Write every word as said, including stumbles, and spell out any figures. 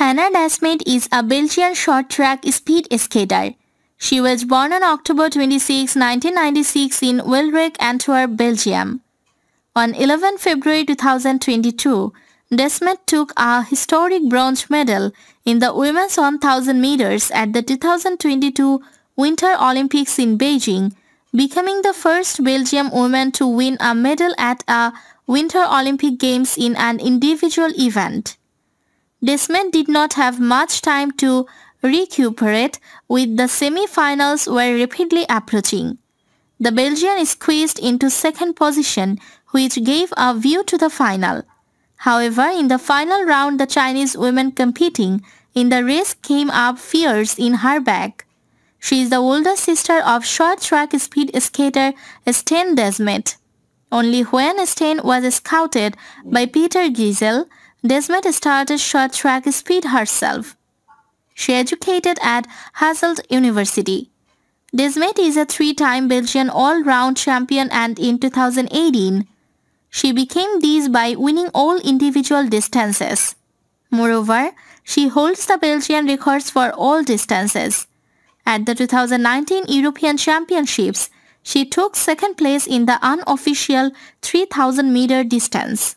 Hanne Desmet is a Belgian short track speed skater. She was born on October twenty-sixth, nineteen ninety-six in Wilrijk, Antwerp, Belgium. On the eleventh of February two thousand twenty-two, Desmet took a historic bronze medal in the women's one thousand meters at the two thousand twenty-two Winter Olympics in Beijing, becoming the first Belgian woman to win a medal at a Winter Olympic Games in an individual event. Desmet did not have much time to recuperate, with the semi-finals were rapidly approaching. The Belgian squeezed into second position, which gave a view to the final. However, in the final round, the Chinese women competing in the race came up fierce in her back. She is the older sister of short track speed skater Sten Desmet. Only when Sten was scouted by Peter Giesel, Desmet started short track speed herself. She educated at Hasselt University. Desmet is a three-time Belgian all-round champion, and in two thousand eighteen, she became these by winning all individual distances. Moreover, she holds the Belgian records for all distances. At the two thousand nineteen European Championships, she took second place in the unofficial three thousand meter distance.